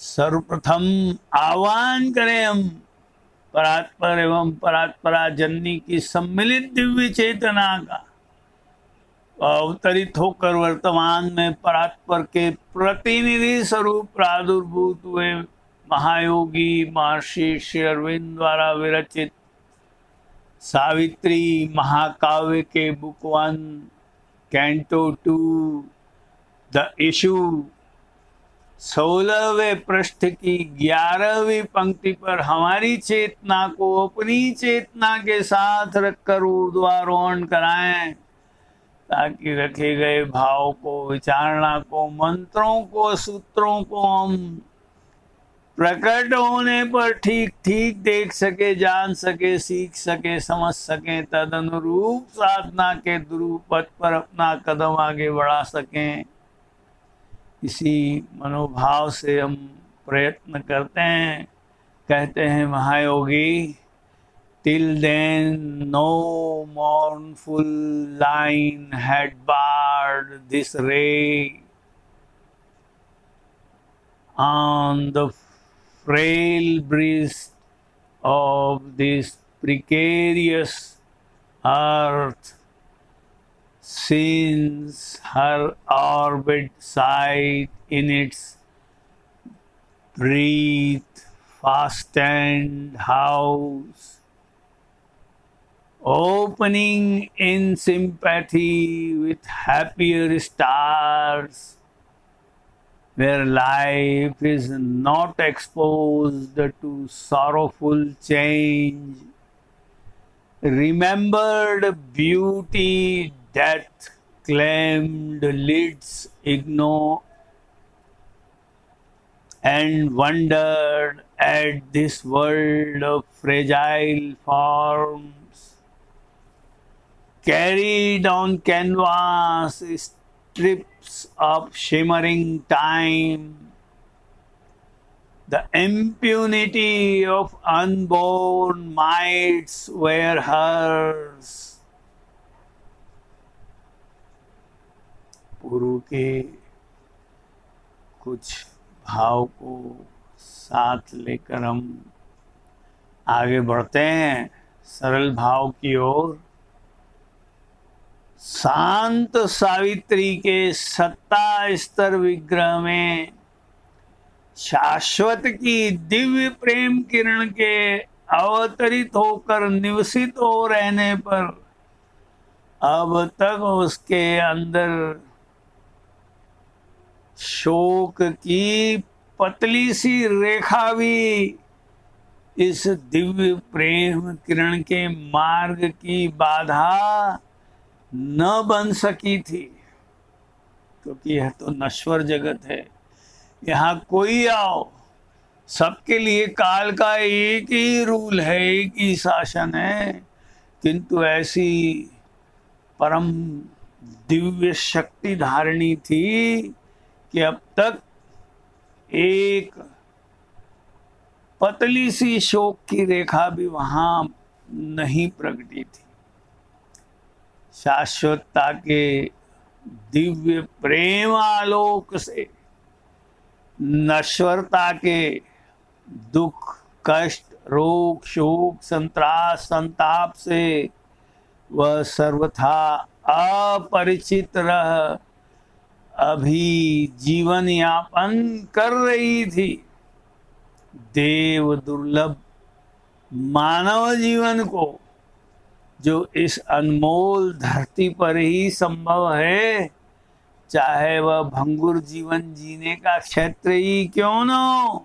सर्वप्रथम आह्वान करें हम परात्पर एवं परात्परा जननी की सम्मिलित दिव्य चेतना का, अवतरित होकर वर्तमान में परात्पर के प्रतिनिधि स्वरूप प्रादुर्भूत हुए महायोगी महर्षि श्री अरविंद द्वारा विरचित सावित्री महाकाव्य के बुक 1 कैंटो 2 द इशू 16वें पृष्ठ की 11वीं पंक्ति पर हमारी चेतना को अपनी चेतना के साथ रखकर ऊर्ध्वारोहण कराएं, ताकि रखे गए भाव को, विचारणा को, मंत्रों को, सूत्रों को हम प्रकट होने पर ठीक ठीक देख सके, जान सके, सीख सके, समझ सके, तद अनुरूप साधना के ध्रुव पथ पर अपना कदम आगे बढ़ा सकें। इसी मनोभाव से हम प्रयत्न करते हैं। कहते हैं महायोगी, till then no mournful line had barred this ray on the frail breast of this precarious earth, since her orbit sighed in its breath fastened house, opening in sympathy with happier stars, where life is not exposed to sorrowful change, remembered beauty death claimed lids ignore, and wondered at this world of fragile forms, carried on canvas strips of shimmering time, the impunity of unborn mites were hers। गुरु के कुछ भाव को साथ लेकर हम आगे बढ़ते हैं सरल भाव की ओर। शांत सावित्री के सत्ता स्तर विग्रह में शाश्वत की दिव्य प्रेम किरण के अवतरित होकर निवसित हो रहने पर अब तक उसके अंदर शोक की पतली सी रेखा भी इस दिव्य प्रेम किरण के मार्ग की बाधा न बन सकी थी, क्योंकि यह तो नश्वर जगत है। यहाँ कोई आओ, सबके लिए काल का एक ही रूल है, एक ही शासन है, किंतु ऐसी परम दिव्य शक्ति धारिणी थी कि अब तक एक पतली सी शोक की रेखा भी वहाँ नहीं प्रकटी थी। शाश्वतता के दिव्य प्रेमालोक से नश्वरता के दुख, कष्ट, रोग, शोक, संत्रास, संताप से वह सर्वथा अपरिचित रह अभी जीवन यापन कर रही थी। देव दुर्लभ मानव जीवन को, जो इस अनमोल धरती पर ही संभव है, चाहे वह भंगुर जीवन जीने का क्षेत्र ही क्यों न हो,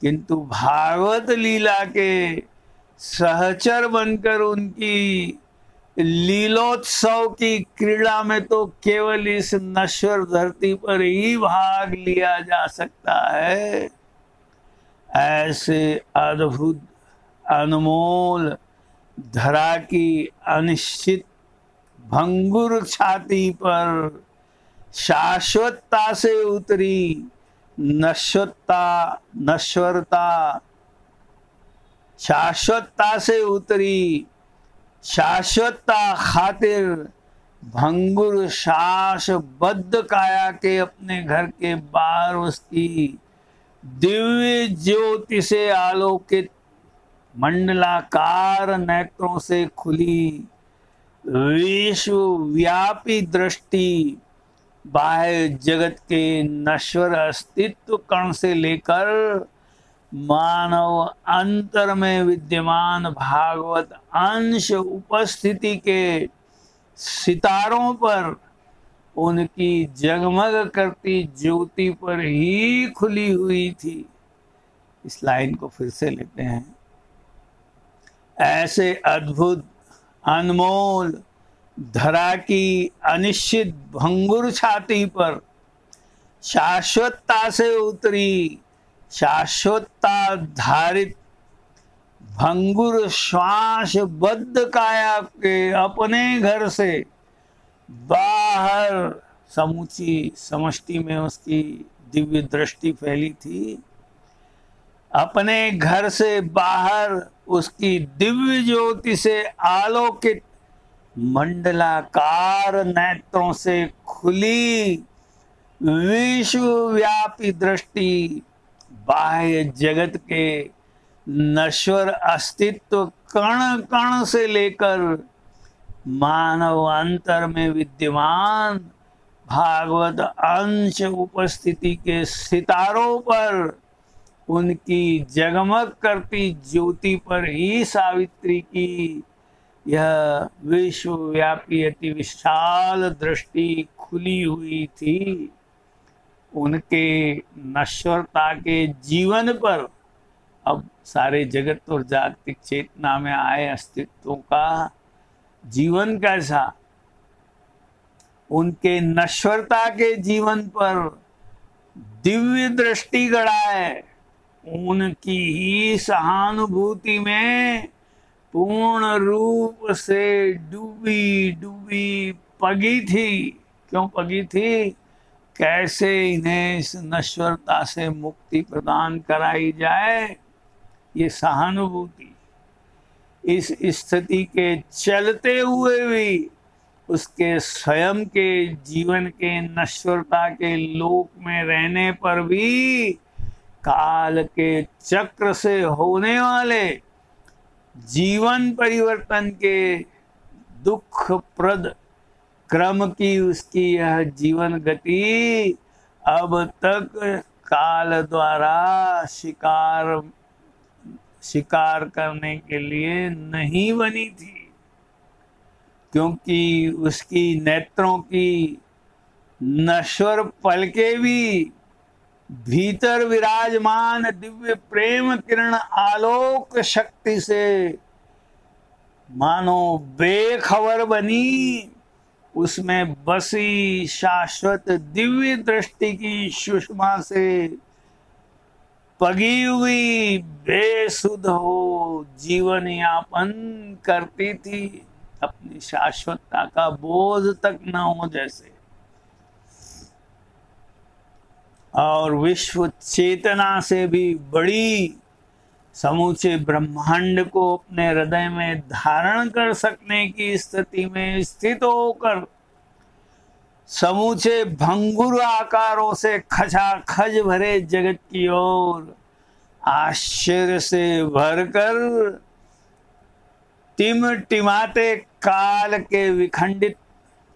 किंतु भागवत लीला के सहचर बनकर उनकी लीलोत्सव की क्रीड़ा में तो केवल इस नश्वर धरती पर ही भाग लिया जा सकता है। ऐसे अद्भुत अनमोल धरा की अनिश्चित भंगुर छाती पर शाश्वतता से उतरी नश्वरता, शाश्वतता से उतरी शाश्वतता खातिर भंगुर शासबद्ध काया के अपने घर के बाहर उसकी दिव्य ज्योति से आलोकित मंडलाकार नेत्रों से खुली विश्वव्यापी दृष्टि बाह्य जगत के नश्वर अस्तित्व कण से लेकर मानव अंतर में विद्यमान भागवत अंश उपस्थिति के सितारों पर उनकी जगमग करती ज्योति पर ही खुली हुई थी। इस लाइन को फिर से लेते हैं। ऐसे अद्भुत अनमोल धरा की अनिश्चित भंगुर छाती पर शाश्वतता से उतरी शाश्वतता धारित भंगुर श्वासबद्ध काया के अपने घर से बाहर समूची समष्टि में उसकी दिव्य दृष्टि फैली थी। अपने घर से बाहर उसकी दिव्य ज्योति से आलोकित मंडलाकार नेत्रों से खुली विश्वव्यापी दृष्टि बाह्य जगत के नश्वर अस्तित्व कण कण से लेकर मानव अंतर में विद्यमान भागवत अंश उपस्थिति के सितारों पर उनकी जगमग करती ज्योति पर ही सावित्री की यह विश्वव्यापी अति विशाल दृष्टि खुली हुई थी। उनके नश्वरता के जीवन पर अब सारे जगत और जागतिक चेतना में आए अस्तित्वों का जीवन कैसा, उनके नश्वरता के जीवन पर दिव्य दृष्टि गड़ाए, उनकी ही सहानुभूति में पूर्ण रूप से डूबी डूबी पगी थी। क्यों पगी थी? कैसे इन्हें इस नश्वरता से मुक्ति प्रदान कराई जाए, ये सहानुभूति। इस स्थिति के चलते हुए भी उसके स्वयं के जीवन के नश्वरता के लोक में रहने पर भी काल के चक्र से होने वाले जीवन परिवर्तन के दुखप्रद क्रम की उसकी यह जीवन गति अब तक काल द्वारा शिकार करने के लिए नहीं बनी थी, क्योंकि उसकी नेत्रों की नश्वर पलकें भी भीतर विराजमान दिव्य प्रेम किरण आलोक शक्ति से मानो बेखबर बनी। उसमें बसी शाश्वत दिव्य दृष्टि की सुषमा से पगी हुई बेसुध हो जीवन यापन करती थी, अपनी शाश्वतता का बोध तक न हो जैसे। और विश्व चेतना से भी बड़ी समूचे ब्रह्मांड को अपने हृदय में धारण कर सकने की स्थिति में स्थित होकर समूचे भंगुर आकारों से खचाखच भरे जगत की ओर आश्चर्य से भरकर टिमटिमाते काल के विखंडित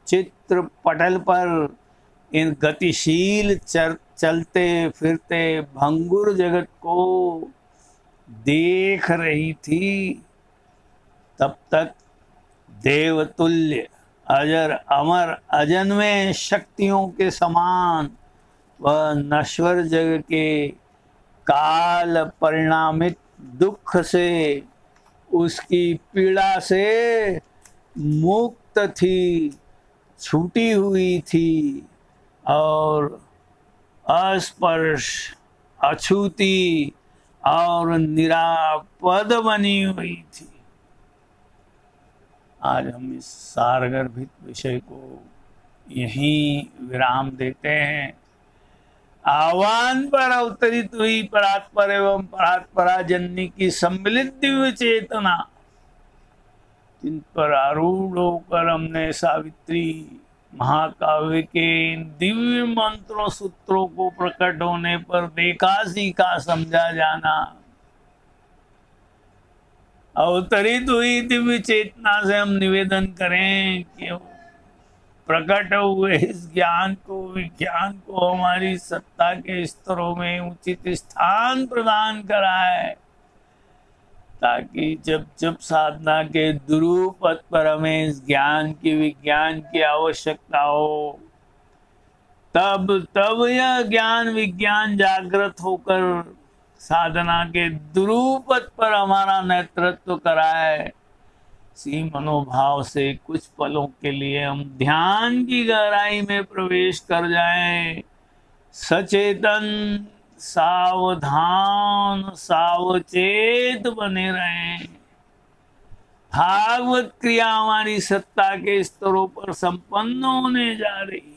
चित्र पटल पर इन गतिशील चलते फिरते भंगुर जगत को देख रही थी। तब तक देवतुल्य अजर अमर अजन्मे शक्तियों के समान वह नश्वर जग के काल परिणामित दुख से उसकी पीड़ा से मुक्त थी, छूटी हुई थी और अस्पर्श अछूती और निरापद बनी हुई थी। आज हम इस सारगर्भित विषय को यहीं विराम देते हैं। आह्वान पर अवतरित हुई परात्पर एवं परात्परा जननी की सम्मिलित दिव्य चेतना, जिन पर आरूढ़ होकर हमने सावित्री महाकाव्य के इन दिव्य मंत्रों सूत्रों को प्रकट होने पर देखा सीखा समझा जाना, अवतरित हुई दिव्य चेतना से हम निवेदन करें कि प्रकट हुए इस ज्ञान को विज्ञान को हमारी सत्ता के स्तरों में उचित स्थान प्रदान कराए, ताकि जब जब साधना के दुरुपद पर हमें इस ज्ञान की विज्ञान की आवश्यकता हो तब तब यह ज्ञान विज्ञान जागृत होकर साधना के दुरुपद पर हमारा नेतृत्व कराए। इसी मनोभाव से कुछ पलों के लिए हम ध्यान की गहराई में प्रवेश कर जाएं। सचेतन सावधान सावचेत बने रहें। भागवत क्रिया हमारी सत्ता के स्तरों पर संपन्न होने जा रही है।